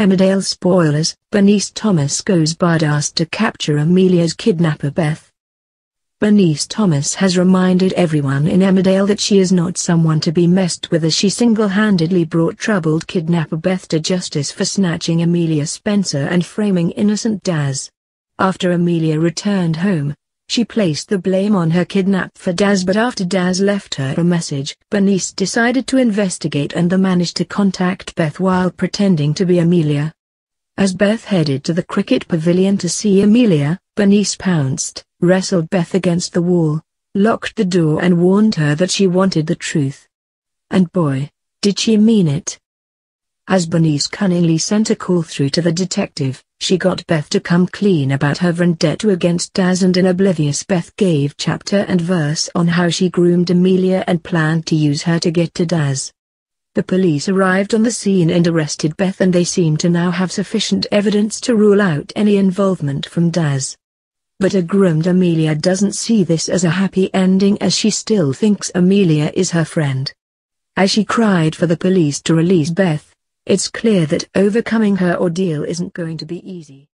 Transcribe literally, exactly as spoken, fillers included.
Emmerdale spoilers. Bernice Thomas goes badass to capture Amelia's kidnapper Beth. Bernice Thomas has reminded everyone in Emmerdale that she is not someone to be messed with, as she single-handedly brought troubled kidnapper Beth to justice for snatching Amelia Spencer and framing innocent Daz. After Amelia returned home, she placed the blame on her kidnap for Daz, but after Daz left her a message, Bernice decided to investigate and then managed to contact Beth while pretending to be Amelia. As Beth headed to the cricket pavilion to see Amelia, Bernice pounced, wrestled Beth against the wall, locked the door and warned her that she wanted the truth. And boy, did she mean it. As Bernice cunningly sent a call through to the detective, she got Beth to come clean about her vendetta against Daz, and in oblivious Beth gave chapter and verse on how she groomed Amelia and planned to use her to get to Daz. The police arrived on the scene and arrested Beth, and they seem to now have sufficient evidence to rule out any involvement from Daz. But a groomed Amelia doesn't see this as a happy ending, as she still thinks Amelia is her friend. As she cried for the police to release Beth, it's clear that overcoming her ordeal isn't going to be easy.